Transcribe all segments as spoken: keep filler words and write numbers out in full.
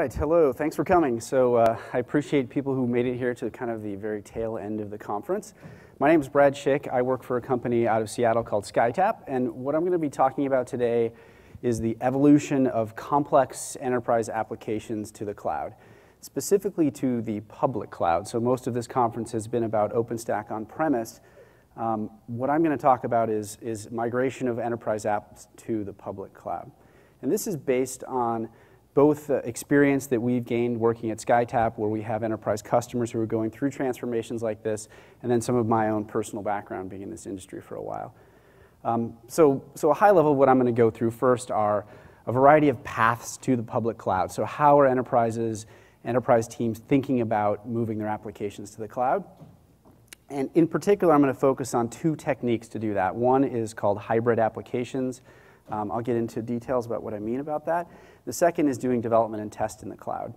Right, hello, thanks for coming. So uh, I appreciate people who made it here to kind of the very tail end of the conference. My name is Brad Schick. I work for a company out of Seattle called SkyTap, and what I'm going to be talking about today is the evolution of complex enterprise applications to the cloud, specifically to the public cloud. So most of this conference has been about OpenStack on-premise. Um, what I'm going to talk about is, is migration of enterprise apps to the public cloud. And this is based on both the experience that we've gained working at SkyTap, where we have enterprise customers who are going through transformations like this, and then some of my own personal background being in this industry for a while. Um, so, so a high level of what I'm going to go through first are a variety of paths to the public cloud. So how are enterprises, enterprise teams thinking about moving their applications to the cloud? And in particular, I'm going to focus on two techniques to do that. One is called hybrid applications. Um, I'll get into details about what I mean about that. The second is doing development and test in the cloud.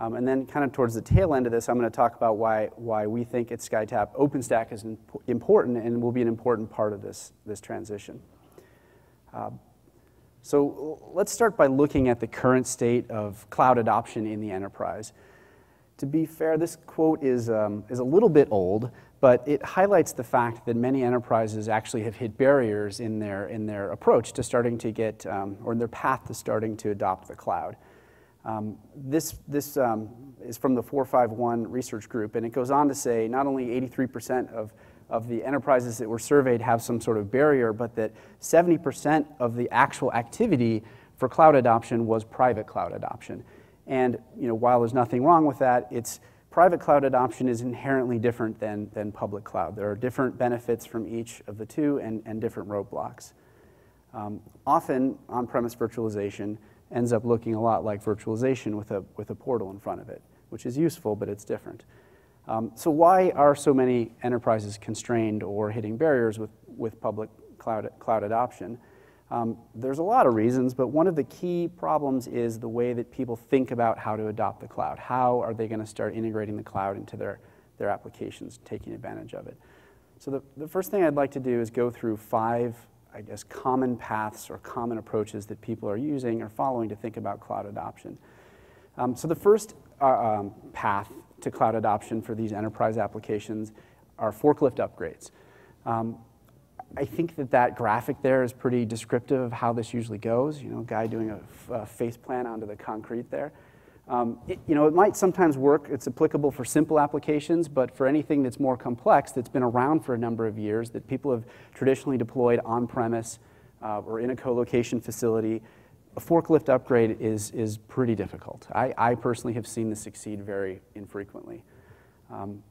Um, and then kind of towards the tail end of this, I'm going to talk about why, why we think at SkyTap OpenStack is imp important and will be an important part of this, this transition. Uh, so let's start by looking at the current state of cloud adoption in the enterprise. To be fair, this quote is, um, is a little bit old, but it highlights the fact that many enterprises actually have hit barriers in their, in their approach to starting to get, um, or in their path to starting to adopt the cloud. Um, this this um, is from the four five one research group, and it goes on to say not only eighty-three percent of, of the enterprises that were surveyed have some sort of barrier, but that seventy percent of the actual activity for cloud adoption was private cloud adoption. And you know, while there's nothing wrong with that, it's private cloud adoption is inherently different than, than public cloud. There are different benefits from each of the two and, and different roadblocks. Um, often, on-premise virtualization ends up looking a lot like virtualization with a, with a portal in front of it, which is useful, but it's different. Um, so why are so many enterprises constrained or hitting barriers with, with public cloud, cloud adoption? Um, there's a lot of reasons, but one of the key problems is the way that people think about how to adopt the cloud. How are they going to start integrating the cloud into their, their applications, taking advantage of it? So the, the first thing I'd like to do is go through five, I guess, common paths or common approaches that people are using or following to think about cloud adoption. Um, so the first uh, um, path to cloud adoption for these enterprise applications are forklift upgrades. Um, I think that that graphic there is pretty descriptive of how this usually goes. You know, a guy doing a, a face plant onto the concrete there. Um, it, you know, it might sometimes work. It's applicable for simple applications, but for anything that's more complex, that's been around for a number of years, that people have traditionally deployed on-premise uh, or in a co-location facility, a forklift upgrade is, is pretty difficult. I, I personally have seen this succeed very infrequently. Um,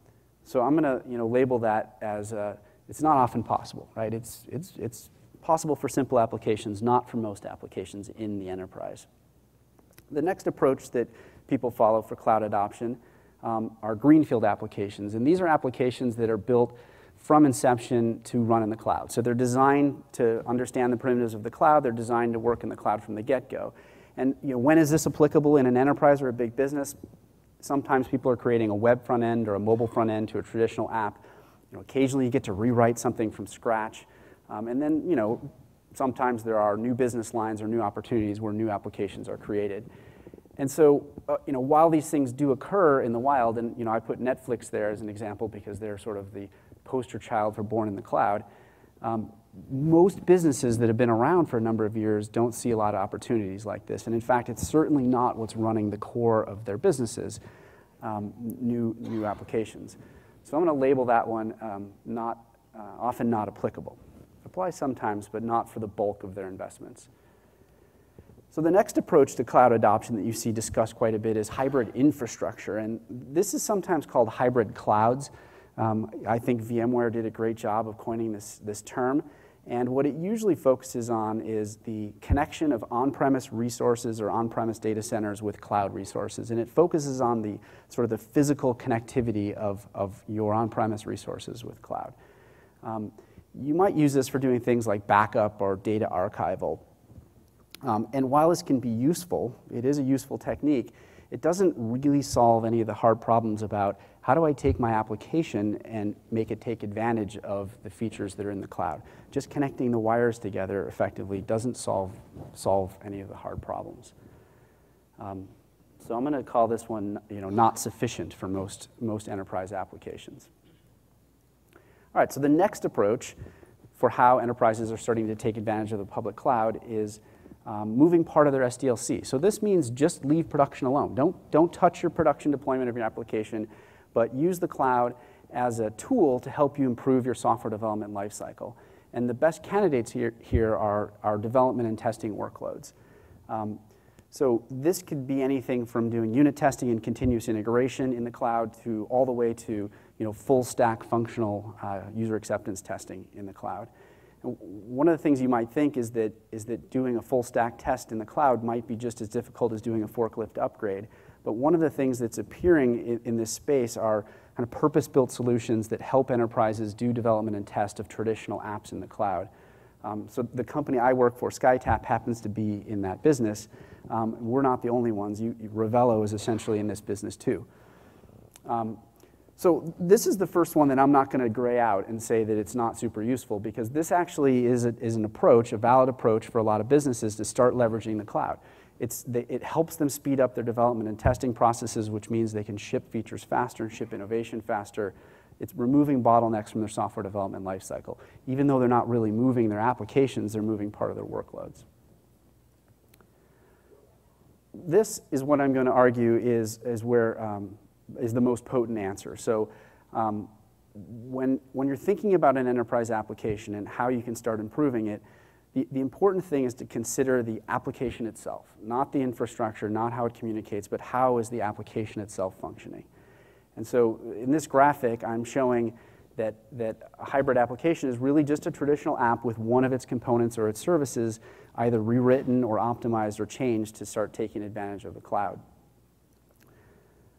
so I'm going to you know, label that as a it's not often possible, right? It's, it's, it's possible for simple applications, not for most applications in the enterprise. The next approach that people follow for cloud adoption um, are greenfield applications. And these are applications that are built from inception to run in the cloud. So they're designed to understand the primitives of the cloud. They're designed to work in the cloud from the get-go. And you know, when is this applicable in an enterprise or a big business? Sometimes people are creating a web front end or a mobile front end to a traditional app. You know, occasionally you get to rewrite something from scratch. Um, and then, you know, sometimes there are new business lines or new opportunities where new applications are created. And so, uh, you know, while these things do occur in the wild, and, you know, I put Netflix there as an example because they're sort of the poster child for born in the cloud, um, most businesses that have been around for a number of years don't see a lot of opportunities like this. And in fact, it's certainly not what's running the core of their businesses, um, new, new applications. So I'm going to label that one um, not, uh, often not applicable. Applies sometimes, but not for the bulk of their investments. So the next approach to cloud adoption that you see discussed quite a bit is hybrid infrastructure. And this is sometimes called hybrid clouds. Um, I think VMware did a great job of coining this, this term. And what it usually focuses on is the connection of on-premise resources or on-premise data centers with cloud resources. And it focuses on the sort of the physical connectivity of, of your on-premise resources with cloud. Um, you might use this for doing things like backup or data archival. Um, and while this can be useful, it is a useful technique, it doesn't really solve any of the hard problems about how do I take my application and make it take advantage of the features that are in the cloud. Just connecting the wires together effectively doesn't solve, solve any of the hard problems. Um, So I'm going to call this one, you know, not sufficient for most, most enterprise applications. All right, so the next approach for how enterprises are starting to take advantage of the public cloud is um, moving part of their S D L C. So this means just leave production alone. Don't, don't touch your production deployment of your application, but use the cloud as a tool to help you improve your software development lifecycle. And the best candidates here, here are, are development and testing workloads. Um, so this could be anything from doing unit testing and continuous integration in the cloud to all the way to you know, full stack functional uh, user acceptance testing in the cloud. And one of the things you might think is that, is that doing a full stack test in the cloud might be just as difficult as doing a forklift upgrade. But one of the things that's appearing in, in this space are kind of purpose-built solutions that help enterprises do development and test of traditional apps in the cloud. Um, so the company I work for, SkyTap, happens to be in that business. Um, we're not the only ones. You, you, Ravello is essentially in this business too. Um, so this is the first one that I'm not going to gray out and say that it's not super useful, because this actually is, a, is an approach, a valid approach for a lot of businesses to start leveraging the cloud. It's, it helps them speed up their development and testing processes, which means they can ship features faster and ship innovation faster. It's removing bottlenecks from their software development lifecycle. Even though they're not really moving their applications, they're moving part of their workloads. This is what I'm going to argue is, is, where, um, is the most potent answer. So um, when, when you're thinking about an enterprise application and how you can start improving it, The, the important thing is to consider the application itself, not the infrastructure, not how it communicates, but how is the application itself functioning. And so in this graphic, I'm showing that, that a hybrid application is really just a traditional app with one of its components or its services either rewritten or optimized or changed to start taking advantage of the cloud.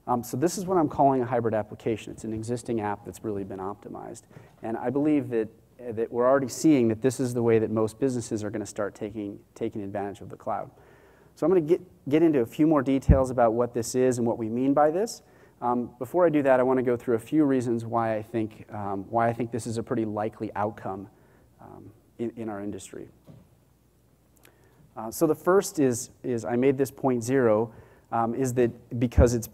Um, so this is what I'm calling a hybrid application. It's an existing app that's really been optimized. And I believe that that we're already seeing that this is the way that most businesses are going to start taking, taking advantage of the cloud. So I'm going to get, get into a few more details about what this is and what we mean by this. Um, before I do that, I want to go through a few reasons why I think, um, why I think this is a pretty likely outcome um, in, in our industry. Uh, so the first is, is I made this point zero, um, is that because it's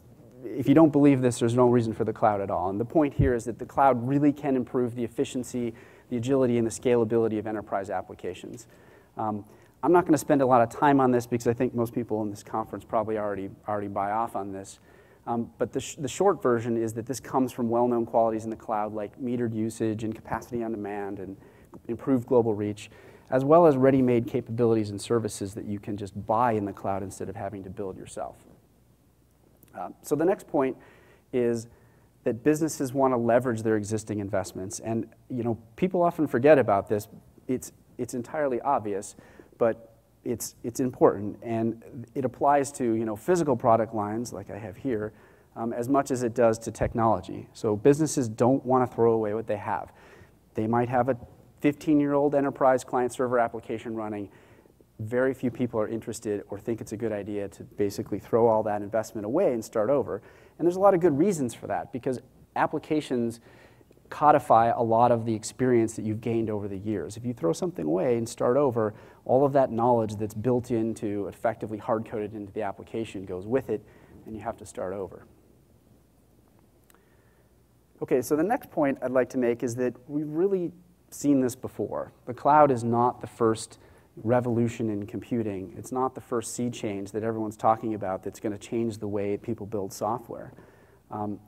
if you don't believe this, there's no reason for the cloud at all. And the point here is that the cloud really can improve the efficiency, the agility, and the scalability of enterprise applications. Um, I'm not going to spend a lot of time on this because I think most people in this conference probably already, already buy off on this. Um, but the, sh the short version is that this comes from well-known qualities in the cloud like metered usage and capacity on demand and improved global reach, as well as ready-made capabilities and services that you can just buy in the cloud instead of having to build yourself. Uh, so the next point is that businesses want to leverage their existing investments. And you know, people often forget about this. It's, it's entirely obvious, but it's, it's important. And it applies to you know, physical product lines, like I have here, um, as much as it does to technology. So businesses don't want to throw away what they have. They might have a fifteen-year-old enterprise client-server application running. Very few people are interested or think it's a good idea to basically throw all that investment away and start over. And there's a lot of good reasons for that, because applications codify a lot of the experience that you've gained over the years. If you throw something away and start over, all of that knowledge that's built into, effectively hard-coded into the application goes with it, and you have to start over. Okay, so the next point I'd like to make is that we've really seen this before. The cloud is not the first revolution in computing. It's not the first sea change that everyone's talking about that's going to change the way people build software. Um,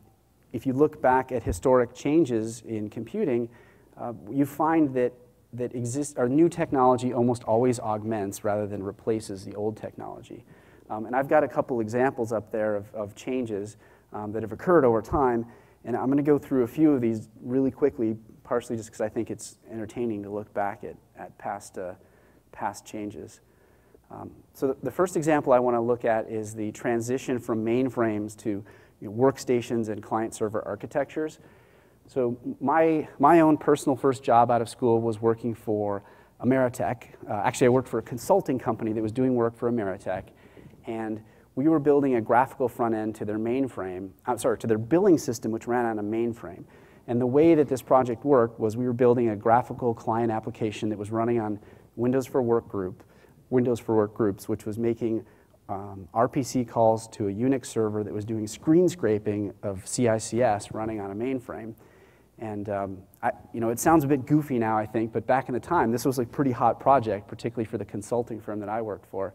if you look back at historic changes in computing, uh, you find that, that exist, or new technology almost always augments rather than replaces the old technology. Um, and I've got a couple examples up there of, of changes um, that have occurred over time, and I'm going to go through a few of these really quickly, partially just because I think it's entertaining to look back at, at past uh, past changes. Um, so the, the first example I want to look at is the transition from mainframes to you know, workstations and client-server architectures. So my, my own personal first job out of school was working for Ameritech. Uh, actually, I worked for a consulting company that was doing work for Ameritech, and we were building a graphical front end to their mainframe, I'm sorry, to their billing system, which ran on a mainframe. And the way that this project worked was we were building a graphical client application that was running on Windows for Work Group, Windows for Work Groups, which was making um, R P C calls to a Unix server that was doing screen scraping of C I C S running on a mainframe. And um, I, you know, it sounds a bit goofy now, I think, but back in the time, this was a pretty hot project, particularly for the consulting firm that I worked for.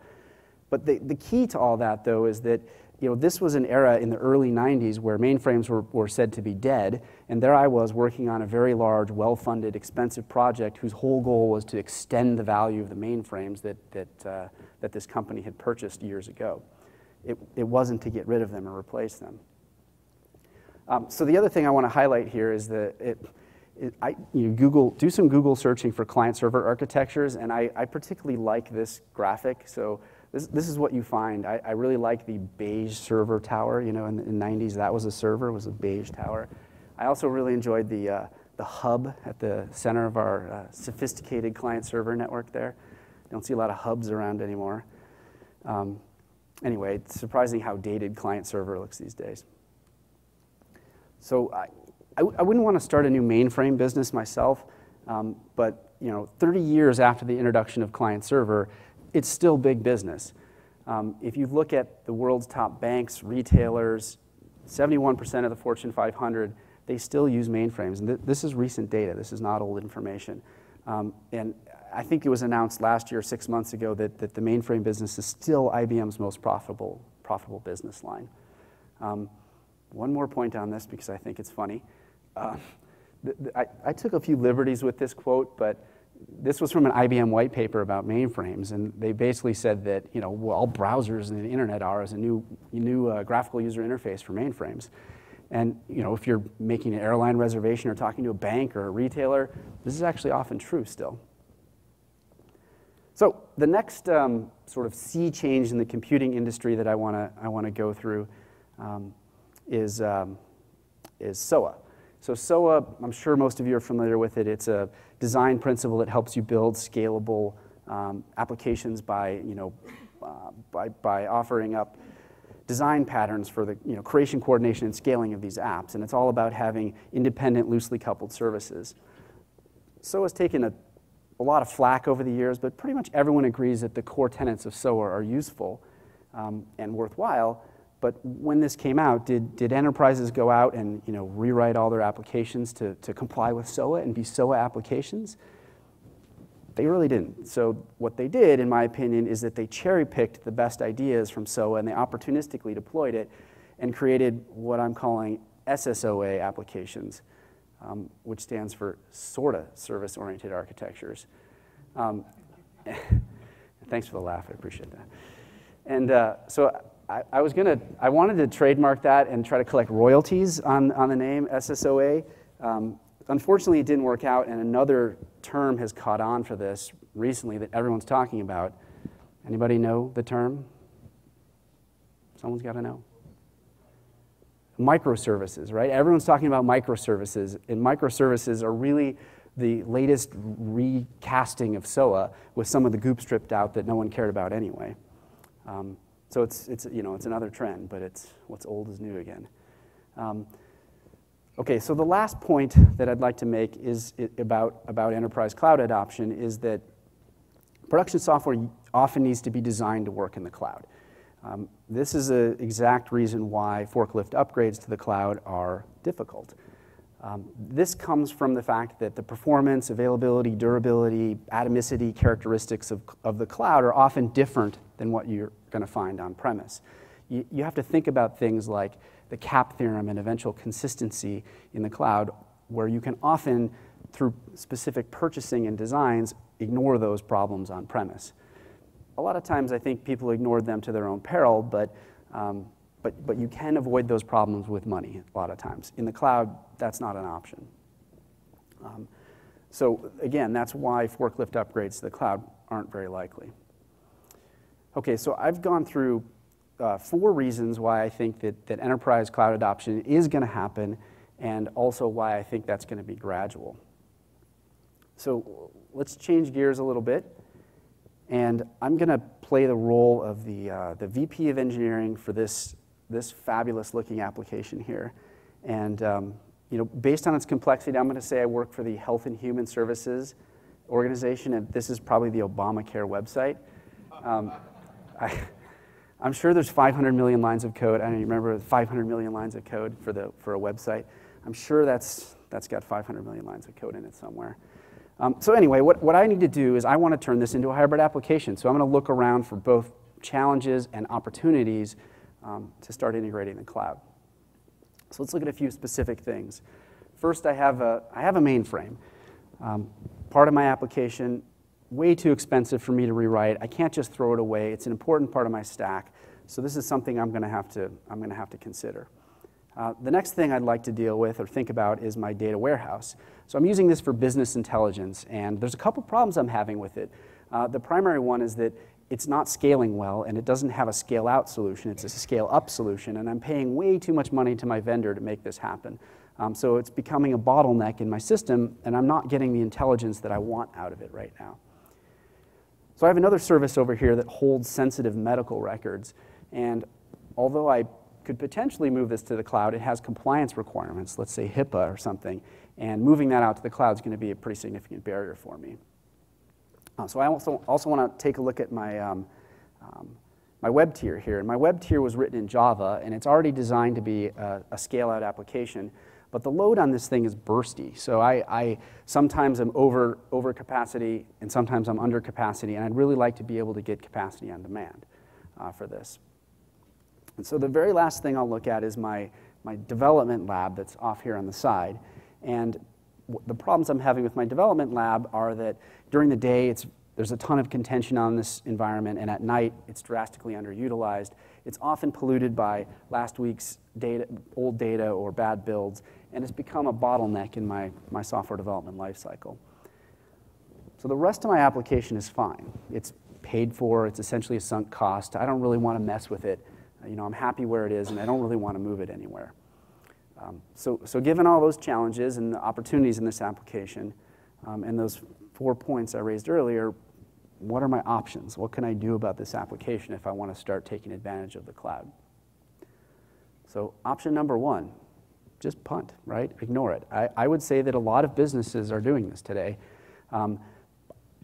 But the, the key to all that, though, is that you know, this was an era in the early nineties where mainframes were, were said to be dead, and there I was working on a very large, well-funded, expensive project whose whole goal was to extend the value of the mainframes that, that, uh, that this company had purchased years ago. It, it wasn't to get rid of them or replace them. Um, so the other thing I want to highlight here is that it, it, I, you know, Google, do some Google searching for client-server architectures, and I, I particularly like this graphic. So This, this is what you find. I, I really like the beige server tower. You know, in the in nineties, that was a server, was a beige tower. I also really enjoyed the, uh, the hub at the center of our uh, sophisticated client-server network there. Don't see a lot of hubs around anymore. Um, anyway, it's surprising how dated client-server looks these days. So I, I, I wouldn't want to start a new mainframe business myself, um, but you know, thirty years after the introduction of client-server, it's still big business. Um, if you look at the world's top banks, retailers, seventy-one percent of the Fortune five hundred, they still use mainframes. And th this is recent data. This is not old information. Um, and I think it was announced last year, six months ago, that, that the mainframe business is still I B M's most profitable, profitable business line. Um, one more point on this, because I think it's funny. Uh, I, I took a few liberties with this quote, but this was from an I B M white paper about mainframes, and they basically said that you know well, all browsers and the internet are is a new new uh, graphical user interface for mainframes. And you know if you're making an airline reservation or talking to a bank or a retailer, this is actually often true still. So the next um, sort of sea change in the computing industry that I want to I want to go through um, is um, is S O A. So S O A, I'm sure most of you are familiar with it. It's a design principle that helps you build scalable um, applications by, you know, uh, by, by offering up design patterns for the you know, creation, coordination, and scaling of these apps. And it's all about having independent, loosely coupled services. S O A has taken a, a lot of flack over the years, but pretty much everyone agrees that the core tenets of S O A are useful um, and worthwhile. But when this came out, did, did enterprises go out and you know, rewrite all their applications to, to comply with S O A and be S O A applications? They really didn't. So what they did, in my opinion, is that they cherry-picked the best ideas from S O A and they opportunistically deployed it and created what I'm calling S S O A applications, um, which stands for sorta service-oriented architectures. Um, thanks for the laugh, I appreciate that. And uh, so. I, I was gonna, I wanted to trademark that and try to collect royalties on, on the name S S O A. Um, unfortunately, it didn't work out, and another term has caught on for this recently that everyone's talking about. Anybody know the term? Someone's gotta know. Microservices, right? Everyone's talking about microservices, and microservices are really the latest recasting of S O A with some of the goop stripped out that no one cared about anyway. Um, So it's, it's, you know, it's another trend, but it's what's old is new again. Um, okay, so the last point that I'd like to make is it, about, about enterprise cloud adoption is that production software often needs to be designed to work in the cloud. Um, this is an exact reason why forklift upgrades to the cloud are difficult. Um, this comes from the fact that the performance, availability, durability, atomicity characteristics of, of the cloud are often different than what you're going to find on-premise. You, you have to think about things like the CAP theorem and eventual consistency in the cloud, where you can often, through specific purchasing and designs, ignore those problems on-premise. A lot of times I think people ignored them to their own peril, but, um, but, but you can avoid those problems with money a lot of times. In the cloud, that's not an option. Um, so again, that's why forklift upgrades to the cloud aren't very likely. Okay, so I've gone through uh, four reasons why I think that, that enterprise cloud adoption is going to happen, and also why I think that's going to be gradual. So let's change gears a little bit, and I'm going to play the role of the, uh, the V P of engineering for this, this fabulous looking application here. And um, you know, based on its complexity, I'm going to say I work for the Health and Human Services organization, and this is probably the Obamacare website. Um, I, I'm sure there's five hundred million lines of code. I don't remember five hundred million lines of code for the for a website. I'm sure that's that's got five hundred million lines of code in it somewhere. Um, so anyway, what, what I need to do is I want to turn this into a hybrid application. So I'm going to look around for both challenges and opportunities um, to start integrating the cloud. So let's look at a few specific things. First, I have a I have a mainframe. Um, part of my application, way too expensive for me to rewrite. I can't just throw it away. It's an important part of my stack. So this is something I'm going to have to I'm going to have to consider. Uh, the next thing I'd like to deal with or think about is my data warehouse. So I'm using this for business intelligence, and there's a couple problems I'm having with it. Uh, the primary one is that it's not scaling well, and it doesn't have a scale-out solution. It's a scale-up solution, and I'm paying way too much money to my vendor to make this happen. Um, so it's becoming a bottleneck in my system, and I'm not getting the intelligence that I want out of it right now. So I have another service over here that holds sensitive medical records, and although I could potentially move this to the cloud, it has compliance requirements, let's say HIPAA or something, and moving that out to the cloud is going to be a pretty significant barrier for me. Uh, so I also, also want to take a look at my, um, um, my web tier here, and my web tier was written in Java, and it's already designed to be a, a scale-out application, but the load on this thing is bursty. So I, I sometimes I'm over, over capacity, and sometimes I'm under capacity, and I'd really like to be able to get capacity on demand uh, for this. And so the very last thing I'll look at is my, my development lab that's off here on the side. And the problems I'm having with my development lab are that during the day, it's, there's a ton of contention on this environment, and at night, it's drastically underutilized. It's often polluted by last week's data, old data or bad builds, and it's become a bottleneck in my, my software development lifecycle. So the rest of my application is fine. It's paid for. It's essentially a sunk cost. I don't really want to mess with it. You know, I'm happy where it is, and I don't really want to move it anywhere. Um, so, so given all those challenges and the opportunities in this application, um, and those four points I raised earlier, what are my options? What can I do about this application if I want to start taking advantage of the cloud? So option number one, just punt, right? Ignore it. I, I would say that a lot of businesses are doing this today. Um,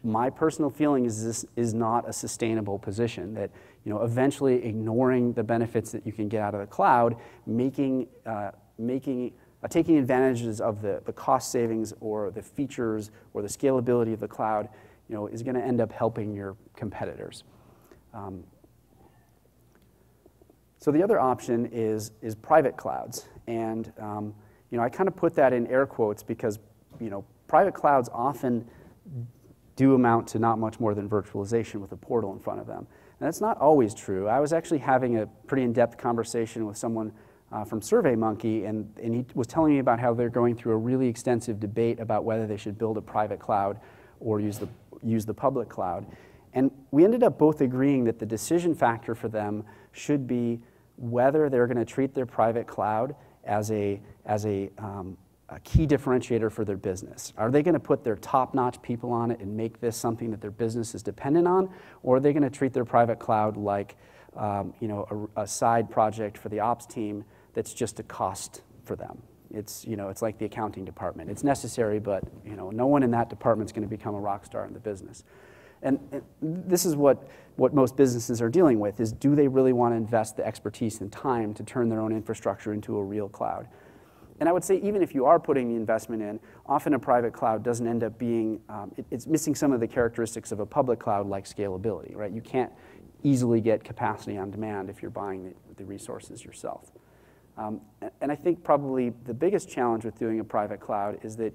my personal feeling is this is not a sustainable position, that you know, eventually ignoring the benefits that you can get out of the cloud, making, uh, making, uh, taking advantages of the, the cost savings or the features or the scalability of the cloud, you know, is going to end up helping your competitors. Um, so the other option is, is private clouds. And um, you know, I kind of put that in air quotes because you know, private clouds often do amount to not much more than virtualization with a portal in front of them. And that's not always true. I was actually having a pretty in-depth conversation with someone uh, from SurveyMonkey, and, and he was telling me about how they're going through a really extensive debate about whether they should build a private cloud or use the, use the public cloud. And we ended up both agreeing that the decision factor for them should be whether they're going to treat their private cloud as a, as a, um, a key differentiator for their business. Are they going to put their top-notch people on it and make this something that their business is dependent on, or are they going to treat their private cloud like um, you know, a, a side project for the ops team that's just a cost for them? It's, you know, it's like the accounting department. It's necessary, but you know, no one in that department's going to become a rock star in the business. And, and this is what, what most businesses are dealing with, is do they really want to invest the expertise and time to turn their own infrastructure into a real cloud? And I would say even if you are putting the investment in, often a private cloud doesn't end up being, um, it, it's missing some of the characteristics of a public cloud like scalability, right? You can't easily get capacity on demand if you're buying the, the resources yourself. Um, and I think probably the biggest challenge with doing a private cloud is that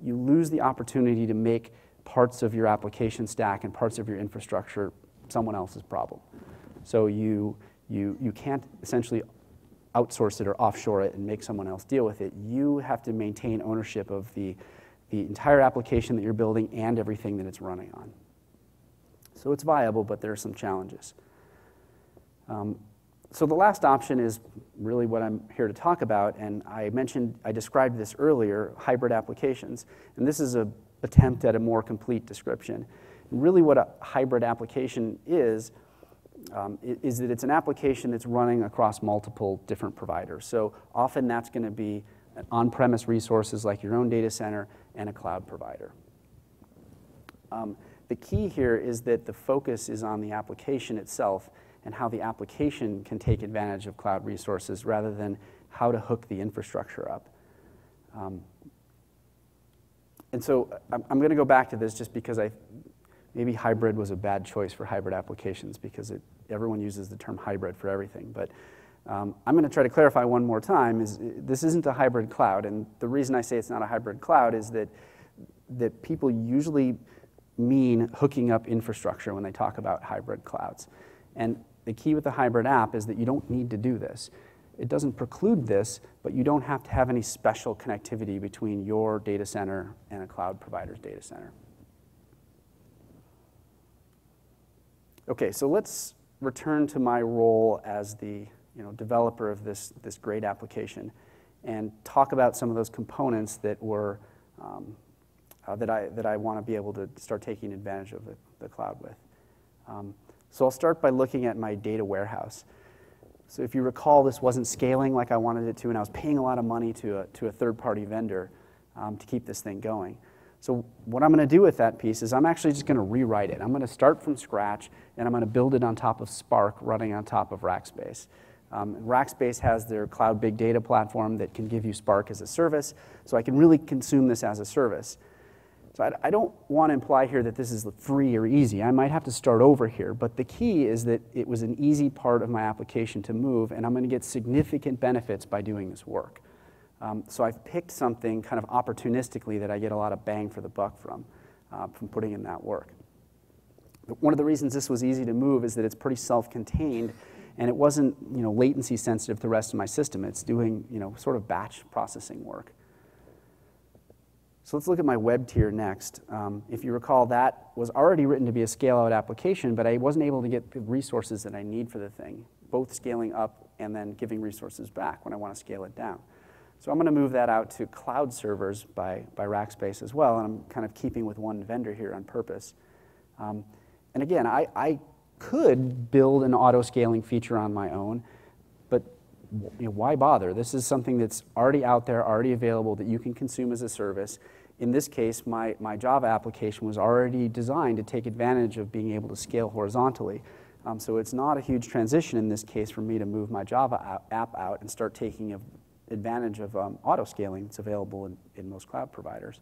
you lose the opportunity to make parts of your application stack and parts of your infrastructure someone else's problem. So you, you, you can't essentially outsource it or offshore it and make someone else deal with it. You have to maintain ownership of the, the entire application that you're building and everything that it's running on. So it's viable, but there are some challenges. Um, so the last option is really what I'm here to talk about, and I mentioned, I described this earlier, hybrid applications, and this is an attempt at a more complete description. And really what a hybrid application is, Um, is that it's an application that's running across multiple different providers. So often that's going to be on-premise resources like your own data center and a cloud provider. Um, The key here is that the focus is on the application itself and how the application can take advantage of cloud resources rather than how to hook the infrastructure up. Um, and so I'm, I'm going to go back to this just because I maybe hybrid was a bad choice for hybrid applications because it, everyone uses the term hybrid for everything. But um, I'm going to try to clarify one more time is this isn't a hybrid cloud. And the reason I say it's not a hybrid cloud is that, that people usually mean hooking up infrastructure when they talk about hybrid clouds. And the key with the hybrid app is that you don't need to do this. It doesn't preclude this, but you don't have to have any special connectivity between your data center and a cloud provider's data center. Okay, so let's return to my role as the you know, developer of this, this great application and talk about some of those components that, were, um, uh, that I, that I want to be able to start taking advantage of the, the cloud with. Um, so I'll start by looking at my data warehouse. So if you recall, this wasn't scaling like I wanted it to, and I was paying a lot of money to a, to a third-party vendor um, to keep this thing going. So what I'm going to do with that piece is I'm actually just going to rewrite it. I'm going to start from scratch, and I'm going to build it on top of Spark running on top of Rackspace. Um, Rackspace has their cloud big data platform that can give you Spark as a service, so I can really consume this as a service. So I, I don't want to imply here that this is free or easy. I might have to start over here, but the key is that it was an easy part of my application to move, and I'm going to get significant benefits by doing this work. Um, so I've picked something kind of opportunistically that I get a lot of bang for the buck from, uh, from putting in that work. But one of the reasons this was easy to move is that it's pretty self-contained, and it wasn't you know, latency sensitive to the rest of my system. It's doing you know, sort of batch processing work. So let's look at my web tier next. Um, if you recall, that was already written to be a scale-out application, but I wasn't able to get the resources that I need for the thing, both scaling up and then giving resources back when I want to scale it down. So I'm going to move that out to cloud servers by, by Rackspace as well, and I'm kind of keeping with one vendor here on purpose. Um, and again, I, I could build an auto-scaling feature on my own, but you know, why bother? This is something that's already out there, already available, that you can consume as a service. In this case, my, my Java application was already designed to take advantage of being able to scale horizontally. Um, so it's not a huge transition in this case for me to move my Java app out and start taking a, advantage of um, auto-scaling that's available in, in most cloud providers.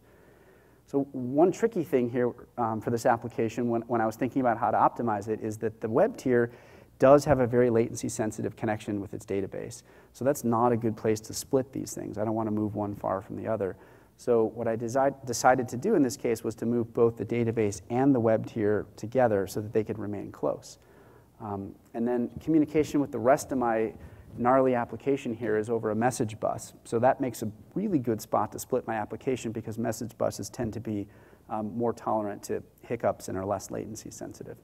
So one tricky thing here um, for this application when, when I was thinking about how to optimize it is that the web tier does have a very latency-sensitive connection with its database. So that's not a good place to split these things. I don't want to move one far from the other. So what I decided to do in this case was to move both the database and the web tier together so that they could remain close. Um, and then communication with the rest of my gnarly application here is over a message bus. So that makes a really good spot to split my application because message buses tend to be um, more tolerant to hiccups and are less latency sensitive.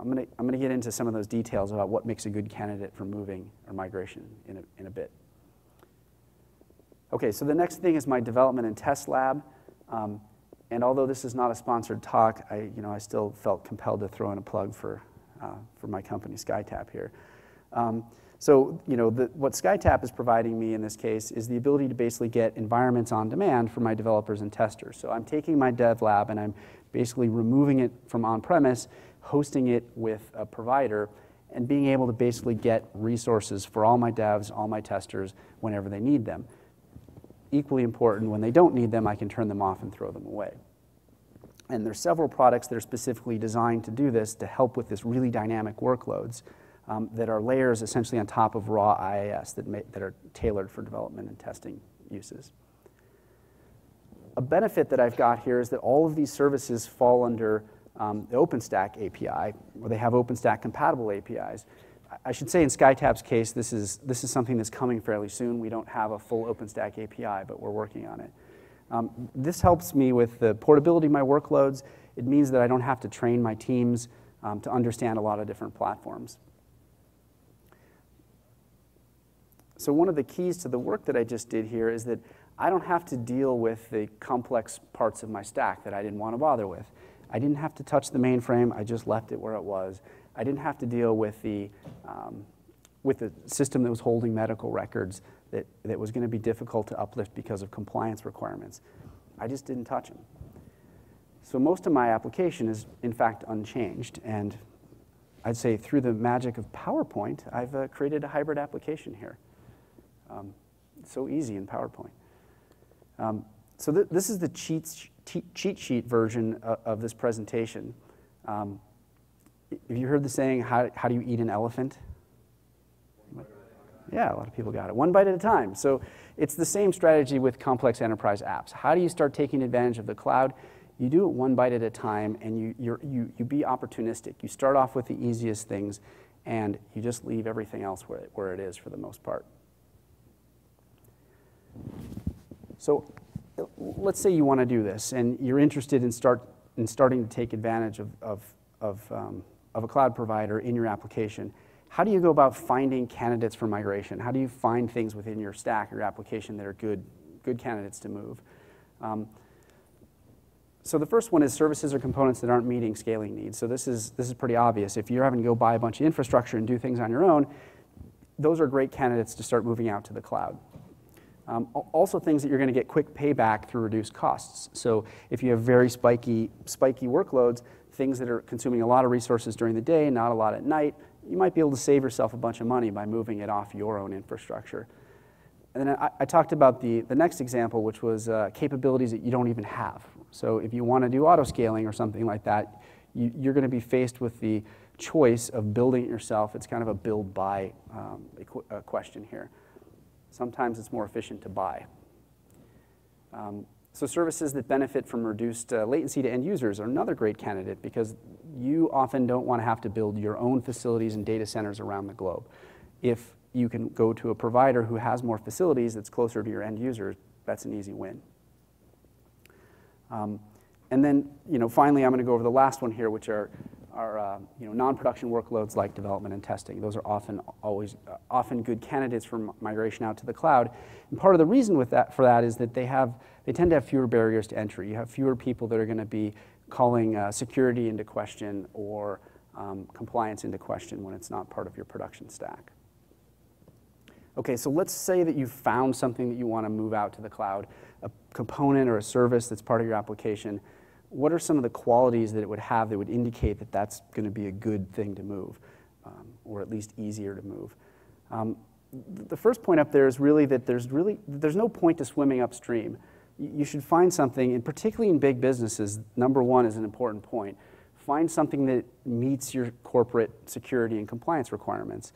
I'm going to I'm going to get into some of those details about what makes a good candidate for moving or migration in a, in a bit. Okay, so the next thing is my development and test lab, um, and although this is not a sponsored talk, I, you know, I still felt compelled to throw in a plug for, uh, for my company SkyTap here. Um, so, you know, the, what SkyTap is providing me in this case is the ability to basically get environments on demand for my developers and testers. So I'm taking my dev lab and I'm basically removing it from on-premise, hosting it with a provider, and being able to basically get resources for all my devs, all my testers, whenever they need them. Equally important, when they don't need them, I can turn them off and throw them away. And there's several products that are specifically designed to do this to help with this really dynamic workloads um, that are layers essentially on top of raw IaaS that, may, that are tailored for development and testing uses. A benefit that I've got here is that all of these services fall under um, the OpenStack A P I, or they have OpenStack compatible A P Is. I should say in SkyTap's case, this is, this is something that's coming fairly soon. We don't have a full OpenStack A P I, but we're working on it. Um, this helps me with the portability of my workloads. It means that I don't have to train my teams um, to understand a lot of different platforms. So one of the keys to the work that I just did here is that I don't have to deal with the complex parts of my stack that I didn't want to bother with. I didn't have to touch the mainframe. I just left it where it was. I didn't have to deal with the, um, with the system that was holding medical records that, that was going to be difficult to uplift because of compliance requirements. I just didn't touch them. So most of my application is, in fact, unchanged. And I'd say through the magic of PowerPoint, I've uh, created a hybrid application here. Um, it's so easy in PowerPoint. Um, so th this is the cheat, cheat sheet version of, of this presentation. Um, have you heard the saying, how, how do you eat an elephant? Yeah, a lot of people got it. One bite at a time. So it's the same strategy with complex enterprise apps. How do you start taking advantage of the cloud? You do it one bite at a time, and you, you're, you, you be opportunistic. You start off with the easiest things, and you just leave everything else where it, where it is for the most part. So let's say you want to do this, and you're interested in, start, in starting to take advantage of, of, of, um, of a cloud provider in your application. How do you go about finding candidates for migration? How do you find things within your stack or your application that are good, good candidates to move? Um, So the first one is services or components that aren't meeting scaling needs. So this is, this is pretty obvious. If you're having to go buy a bunch of infrastructure and do things on your own, those are great candidates to start moving out to the cloud. Um, also things that you're going to get quick payback through reduced costs. So if you have very spiky, spiky workloads, things that are consuming a lot of resources during the day and not a lot at night, you might be able to save yourself a bunch of money by moving it off your own infrastructure. And then I, I talked about the, the next example, which was uh, capabilities that you don't even have. So if you want to do auto-scaling or something like that, you, you're going to be faced with the choice of building it yourself. It's kind of a build-buy um, a question here. Sometimes it's more efficient to buy. Um, so services that benefit from reduced uh, latency to end users are another great candidate because you often don't want to have to build your own facilities and data centers around the globe. If you can go to a provider who has more facilities that's closer to your end user, that's an easy win. Um, and then, you know, finally, I'm going to go over the last one here, which are, are uh, you know, non-production workloads like development and testing. Those are often always uh, often good candidates for migration out to the cloud. And part of the reason with that for that is that they have they tend to have fewer barriers to entry. You have fewer people that are going to be calling uh, security into question or um, compliance into question when it's not part of your production stack. Okay, so let's say that you've found something that you want to move out to the cloud, a component or a service that's part of your application. What are some of the qualities that it would have that would indicate that that's going to be a good thing to move, um, or at least easier to move? Um, the first point up there is really that there's, really, there's no point to swimming upstream. You should find something, and particularly in big businesses, number one is an important point. Find something that meets your corporate security and compliance requirements.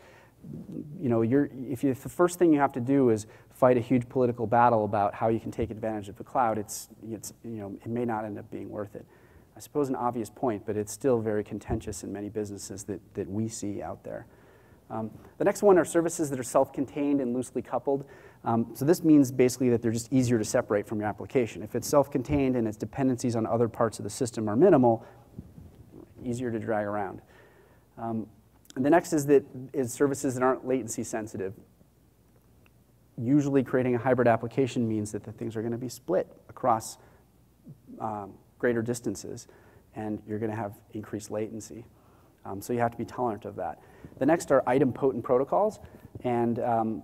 You know, you're, if, you, if the first thing you have to do is fight a huge political battle about how you can take advantage of the cloud, it's, it's, you know, it may not end up being worth it. I suppose an obvious point, but it's still very contentious in many businesses that, that we see out there. Um, the next one are services that are self-contained and loosely coupled. Um, so this means basically that they're just easier to separate from your application. If it's self-contained and its dependencies on other parts of the system are minimal, easier to drag around. Um, The next is that is services that aren't latency sensitive. Usually creating a hybrid application means that the things are going to be split across um, greater distances, and you're going to have increased latency. Um, so you have to be tolerant of that. The next are idempotent protocols, and um,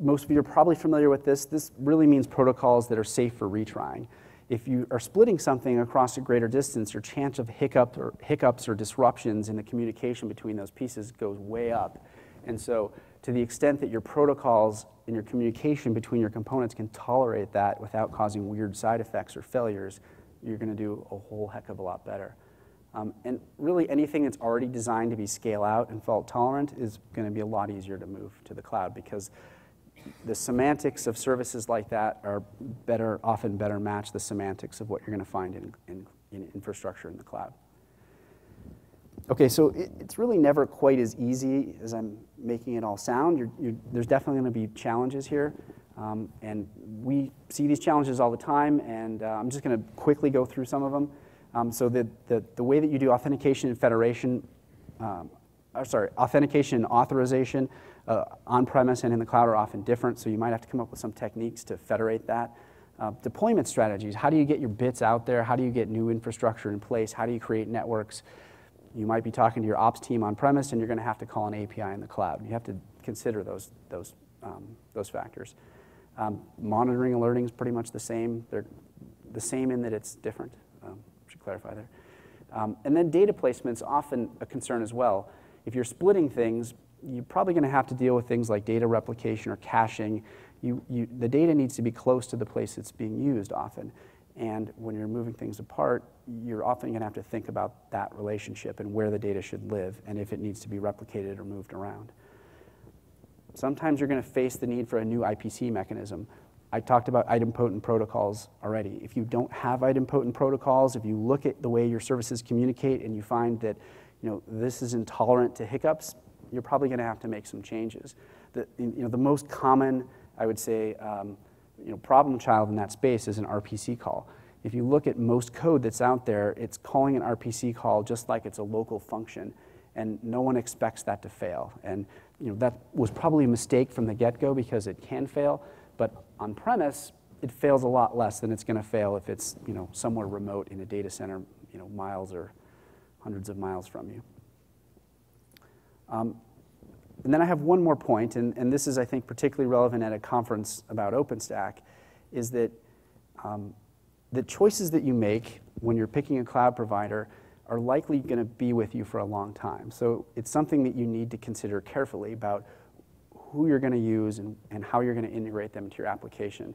most of you are probably familiar with this. This really means protocols that are safe for retrying. If you are splitting something across a greater distance, your chance of hiccup or hiccups or disruptions in the communication between those pieces goes way up. And so to the extent that your protocols and your communication between your components can tolerate that without causing weird side effects or failures, you're going to do a whole heck of a lot better. Um, and really anything that's already designed to be scale out and fault tolerant is going to be a lot easier to move to the cloud because the semantics of services like that are better, often better match the semantics of what you're going to find in, in, in infrastructure in the cloud. Okay, so it, it's really never quite as easy as I'm making it all sound. You're, you're, there's definitely going to be challenges here, um, and we see these challenges all the time, and uh, I'm just going to quickly go through some of them. Um, so the, the, the way that you do authentication and federation, um, or sorry, authentication and authorization, Uh, on-premise and in the cloud are often different, so you might have to come up with some techniques to federate that. Uh, deployment strategies, how do you get your bits out there? How do you get new infrastructure in place? How do you create networks? You might be talking to your ops team on-premise, and you're going to have to call an A P I in the cloud. You have to consider those, those, um, those factors. Um, monitoring alerting is pretty much the same. They're the same in that it's different, um, which should clarify there. Um, and then data placement's often a concern as well. If you're splitting things, you're probably going to have to deal with things like data replication or caching. You, you, the data needs to be close to the place it's being used often. And when you're moving things apart, you're often going to have to think about that relationship and where the data should live and if it needs to be replicated or moved around. Sometimes you're going to face the need for a new I P C mechanism. I talked about idempotent protocols already. If you don't have idempotent protocols, if you look at the way your services communicate and you find that, you know, this is intolerant to hiccups, you're probably going to have to make some changes. The, you know, the most common, I would say, um, you know, problem child in that space is an R P C call. If you look at most code that's out there, it's calling an R P C call just like it's a local function, and no one expects that to fail. And you know, that was probably a mistake from the get-go because it can fail, but on premise, it fails a lot less than it's going to fail if it's, you know, somewhere remote in a data center, you know, miles or hundreds of miles from you. Um, and then I have one more point, and, and this is, I think, particularly relevant at a conference about OpenStack, is that um, the choices that you make when you're picking a cloud provider are likely going to be with you for a long time. So it's something that you need to consider carefully about who you're going to use and, and how you're going to integrate them into your application.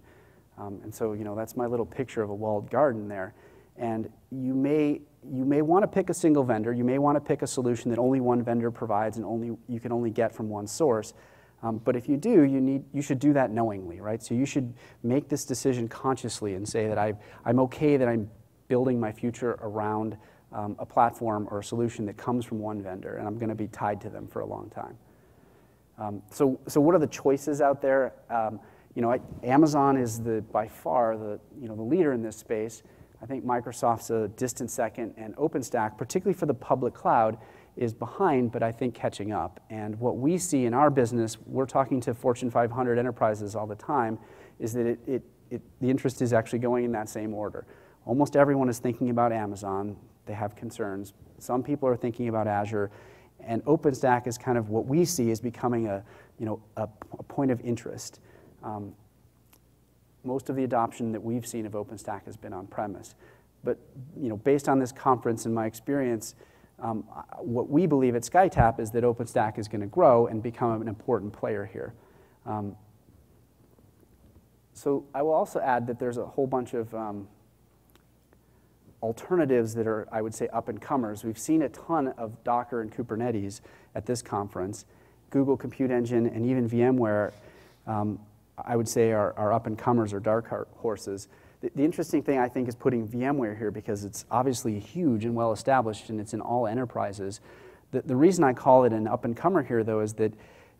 Um, and so, you know, that's my little picture of a walled garden there. And you may, you may want to pick a single vendor. You may want to pick a solution that only one vendor provides and only, you can only get from one source. Um, but if you do, you, need, you should do that knowingly, right? So you should make this decision consciously and say that I, I'm okay that I'm building my future around um, a platform or a solution that comes from one vendor, and I'm going to be tied to them for a long time. Um, so, so what are the choices out there? Um, you know, I, Amazon is the, by far the, you know, the leader in this space. I think Microsoft's a distant second, and OpenStack, particularly for the public cloud, is behind, but I think catching up. And what we see in our business, we're talking to Fortune five hundred enterprises all the time, is that it, it, it, the interest is actually going in that same order. Almost everyone is thinking about Amazon. They have concerns. Some people are thinking about Azure. And OpenStack is kind of what we see as becoming a, you know, a, a point of interest. Um, most of the adoption that we've seen of OpenStack has been on-premise. But you know, based on this conference and my experience, um, what we believe at SkyTap is that OpenStack is going to grow and become an important player here. Um, so I will also add that there's a whole bunch of um, alternatives that are, I would say, up-and-comers. We've seen a ton of Docker and Kubernetes at this conference. Google Compute Engine and even VMware, um, I would say, are, are up-and-comers or dark horses. The, the interesting thing, I think, is putting VMware here because it's obviously huge and well-established, and it's in all enterprises. The, the reason I call it an up-and-comer here, though, is that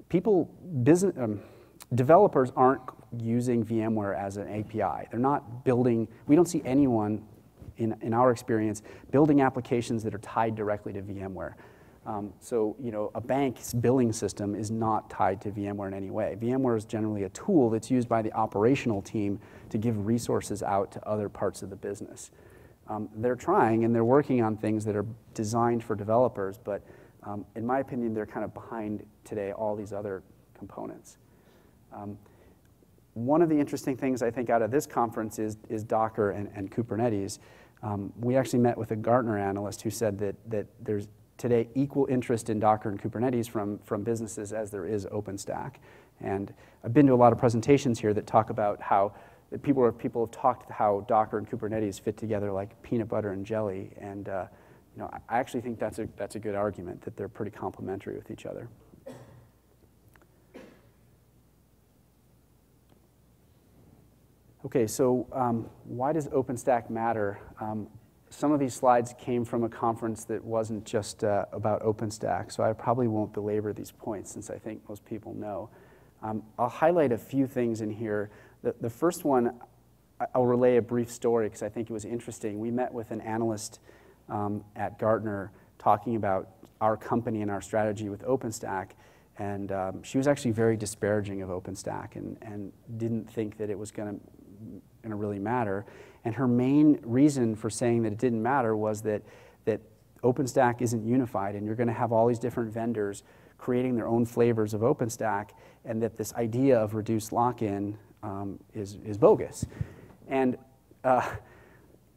people, business, um, developers aren't using VMware as an A P I. They're not building, we don't see anyone In, in our experience, building applications that are tied directly to VMware. Um, so, you know, a bank's billing system is not tied to VMware in any way. VMware is generally a tool that's used by the operational team to give resources out to other parts of the business. Um, they're trying and they're working on things that are designed for developers, but um, in my opinion, they're kind of behind today all these other components. Um, one of the interesting things I think out of this conference is, is Docker and, and Kubernetes. Um, we actually met with a Gartner analyst who said that, that there's today equal interest in Docker and Kubernetes from, from businesses as there is OpenStack. And I've been to a lot of presentations here that talk about how people, are, people have talked how Docker and Kubernetes fit together like peanut butter and jelly. And uh, you know, I actually think that's a, that's a good argument, that they're pretty complementary with each other. Okay, so um, why does OpenStack matter? Um, some of these slides came from a conference that wasn't just uh, about OpenStack, so I probably won't belabor these points since I think most people know. Um, I'll highlight a few things in here. The, the first one, I'll relay a brief story because I think it was interesting. We met with an analyst um, at Gartner talking about our company and our strategy with OpenStack. And um, she was actually very disparaging of OpenStack and, and didn't think that it was going to gonna really matter. And her main reason for saying that it didn't matter was that, that OpenStack isn't unified and you're going to have all these different vendors creating their own flavors of OpenStack, and that this idea of reduced lock-in um, is, is bogus. And uh,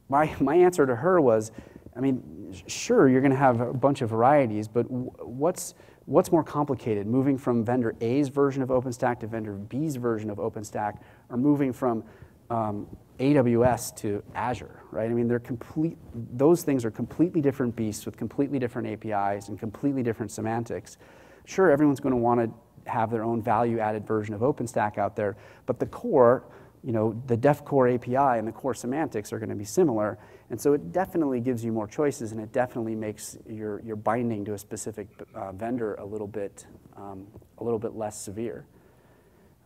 my, my answer to her was, I mean, sure, you're going to have a bunch of varieties, but what's, what's more complicated, moving from vendor A's version of OpenStack to vendor B's version of OpenStack, or moving from um, A W S to Azure, right? I mean, they're complete, those things are completely different beasts with completely different A P Is and completely different semantics. Sure, everyone's going to want to have their own value-added version of OpenStack out there, but the core, you know, the Def Core A P I and the core semantics are going to be similar, and so it definitely gives you more choices, and it definitely makes your your binding to a specific uh, vendor a little bit um, a little bit less severe.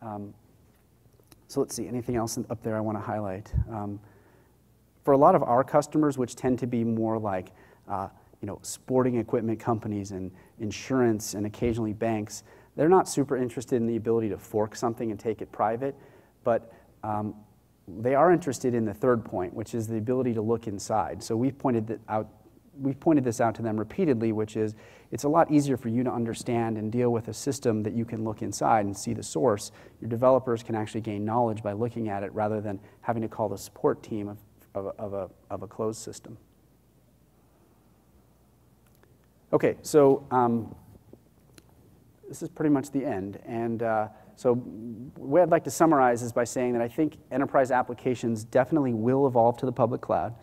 Um, so let's see, anything else up there I want to highlight? Um, for a lot of our customers, which tend to be more like uh, you know, sporting equipment companies and insurance and occasionally banks, they're not super interested in the ability to fork something and take it private, but Um, they are interested in the third point, which is the ability to look inside. So we've pointed that out, we've pointed this out to them repeatedly, which is it's a lot easier for you to understand and deal with a system that you can look inside and see the source. Your developers can actually gain knowledge by looking at it rather than having to call the support team of, of, of, a, of a closed system. Okay, so um, this is pretty much the end. And uh, So the way I'd like to summarize is by saying that I think enterprise applications definitely will evolve to the public cloud.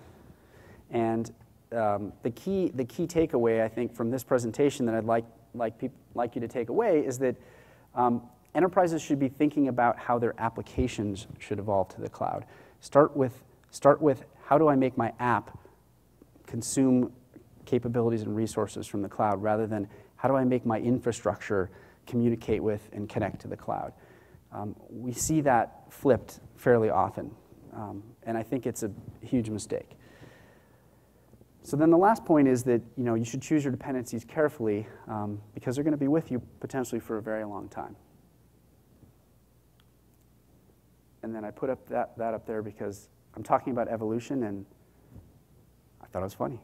And um, the key, the key takeaway, I think, from this presentation that I'd like, like, like you to take away is that um, enterprises should be thinking about how their applications should evolve to the cloud. Start with, start with how do I make my app consume capabilities and resources from the cloud rather than how do I make my infrastructure communicate with and connect to the cloud. Um, we see that flipped fairly often, um, and I think it's a huge mistake. So then the last point is that you know you should choose your dependencies carefully um, because they're going to be with you potentially for a very long time. And then I put up that, that up there because I'm talking about evolution, and I thought it was funny.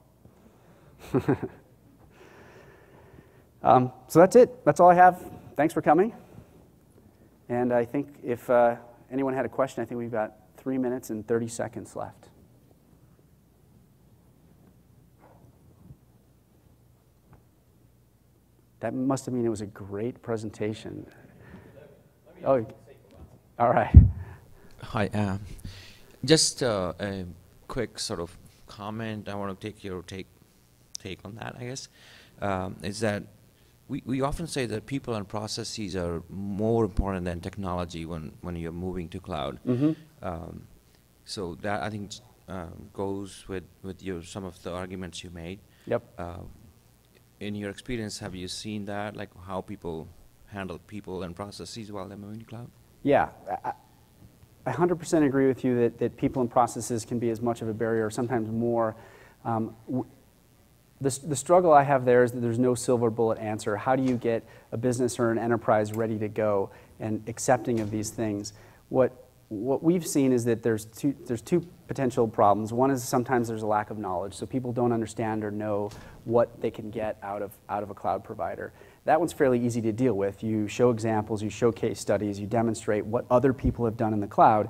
Um, so that's it. That's all I have. Thanks for coming. And I think if uh, anyone had a question, I think we've got three minutes and thirty seconds left. That must have meant it was a great presentation. Oh, all right. Hi. Uh, just uh, a quick sort of comment. I want to take your take take on that. I guess um, is that. We, we often say that people and processes are more important than technology when, when you're moving to cloud. Mm-hmm. um, so that, I think, um, goes with, with your, some of the arguments you made. Yep. Uh, in your experience, have you seen that, like how people handle people and processes while they're moving to cloud? Yeah. I one hundred percent agree with you that, that people and processes can be as much of a barrier, sometimes more. Um, The, the struggle I have there is that there's no silver bullet answer. How do you get a business or an enterprise ready to go and accepting of these things? What, what we've seen is that there's two, there's two potential problems. One is sometimes there's a lack of knowledge, so people don't understand or know what they can get out of, out of a cloud provider. That one's fairly easy to deal with. You show examples, you show case studies, you demonstrate what other people have done in the cloud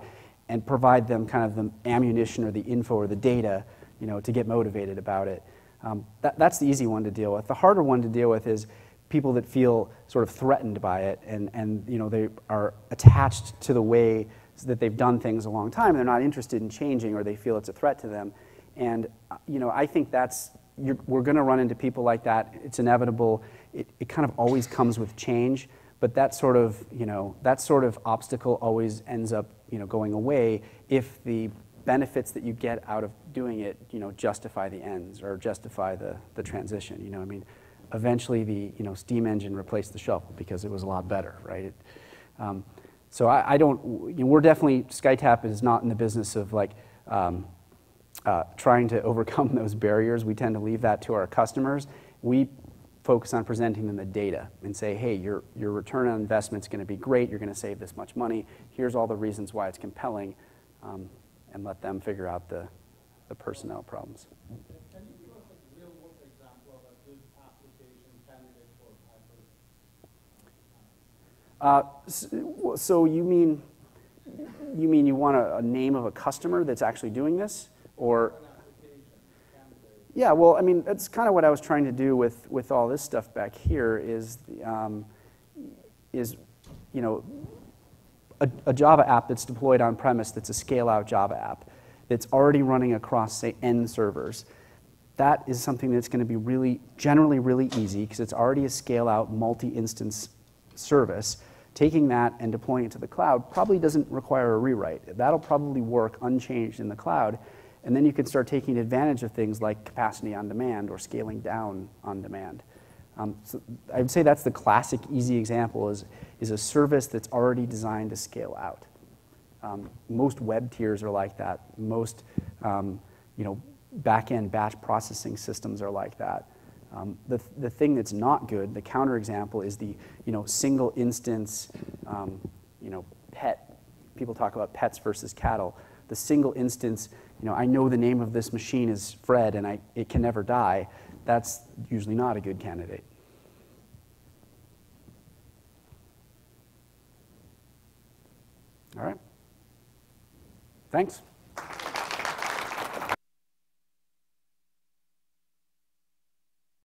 and provide them kind of the ammunition or the info or the data, you know, to get motivated about it. Um, that, that's the easy one to deal with. The harder one to deal with is people that feel sort of threatened by it, and, and you know, they are attached to the way that they've done things a long time, and they're not interested in changing, or they feel it's a threat to them. And you know, I think that's, you're, we're going to run into people like that. It's inevitable. It, it kind of always comes with change, but that sort of, you know, that sort of obstacle always ends up, you know, going away if the benefits that you get out of doing it, you know, justify the ends or justify the, the transition. You know, I mean, eventually the, you know, steam engine replaced the shovel because it was a lot better, right? It, um, so I, I don't, you know, we're definitely, SkyTap is not in the business of like um, uh, trying to overcome those barriers. We tend to leave that to our customers. We focus on presenting them the data and say, hey, your, your return on investment's gonna be great, you're gonna save this much money, here's all the reasons why it's compelling. Um, and let them figure out the, the personnel problems. Can you give us a real world example of a good application candidate for hybrid? Uh, so, so you mean you mean you want a, a name of a customer that's actually doing this, or Yeah, well, I mean, that's kind of what I was trying to do with, with all this stuff back here is, um, is you know, a, a Java app that's deployed on-premise that's a scale-out Java app that's already running across, say, N servers. That is something that's going to be really, generally really easy because it's already a scale-out multi-instance service. Taking that and deploying it to the cloud probably doesn't require a rewrite. That'll probably work unchanged in the cloud. And then you can start taking advantage of things like capacity on demand or scaling down on demand. Um, so I would say that's the classic easy example is, is a service that's already designed to scale out. Um, most web tiers are like that. Most um, you know, back-end batch processing systems are like that. Um, the, the thing that's not good, the counterexample, is the you know, single instance um, you know, pet. People talk about pets versus cattle. The single instance, you know, I know the name of this machine is Fred and I, it can never die. That's usually not a good candidate. All right. Thanks.